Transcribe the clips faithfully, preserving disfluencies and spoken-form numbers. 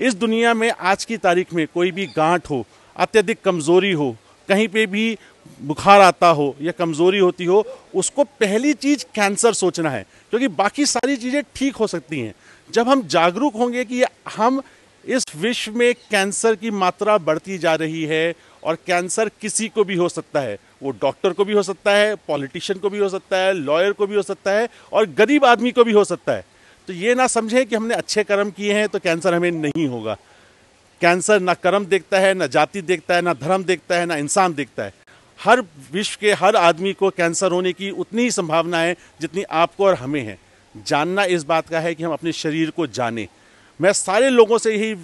इस दुनिया में आज की तारीख में कोई भी गांठ हो, अत्यधिक कमज़ोरी हो, कहीं पे भी बुखार आता हो या कमज़ोरी होती हो, उसको पहली चीज़ कैंसर सोचना है, क्योंकि बाकी सारी चीज़ें ठीक हो सकती हैं। जब हम जागरूक होंगे कि हम इस विश्व में कैंसर की मात्रा बढ़ती जा रही है और कैंसर किसी को भी हो सकता है, वो डॉक्टर को भी हो सकता है, पॉलिटिशियन को भी हो सकता है, लॉयर को भी हो सकता है और गरीब आदमी को भी हो सकता है, तो ये ना समझें कि हमने अच्छे कर्म किए हैं तो कैंसर हमें नहीं होगा। कैंसर ना कर्म देखता है, ना जाति देखता है, ना धर्म देखता है, ना इंसान देखता है। हर विश्व के हर आदमी को कैंसर होने की उतनी ही संभावना है जितनी आपको और हमें है। जानना इस बात का है कि हम अपने शरीर को जानें। मैं सारे लोगों से यही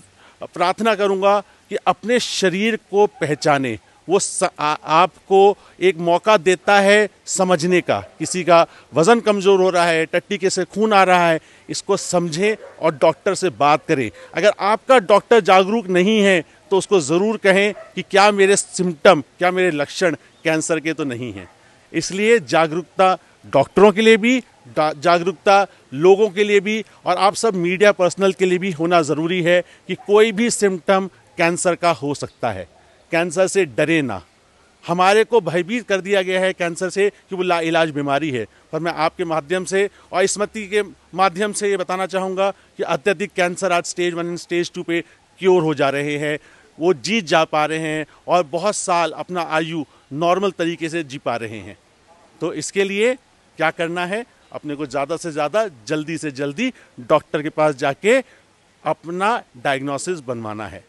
प्रार्थना करूंगा कि अपने शरीर को पहचानें। वो आपको एक मौका देता है समझने का। किसी का वज़न कमज़ोर हो रहा है, टट्टी के से खून आ रहा है, इसको समझें और डॉक्टर से बात करें। अगर आपका डॉक्टर जागरूक नहीं है तो उसको ज़रूर कहें कि क्या मेरे सिम्टम, क्या मेरे लक्षण कैंसर के तो नहीं हैं। इसलिए जागरूकता डॉक्टरों के लिए भी, जागरूकता लोगों के लिए भी और आप सब मीडिया पर्सनल के लिए भी होना ज़रूरी है कि कोई भी सिम्टम कैंसर का हो सकता है। कैंसर से डरे ना। हमारे को भयभीत कर दिया गया है कैंसर से कि वो लाइलाज बीमारी है, पर मैं आपके माध्यम से और इस मती के माध्यम से ये बताना चाहूँगा कि अत्यधिक कैंसर आज stage one and stage two पे क्योर हो जा रहे हैं। वो जीत जा पा रहे हैं और बहुत साल अपना आयु नॉर्मल तरीके से जी पा रहे हैं। तो इसके लिए क्या करना है, अपने को ज़्यादा से ज़्यादा जल्दी से जल्दी डॉक्टर के पास जाके अपना डायग्नोसिस बनवाना है।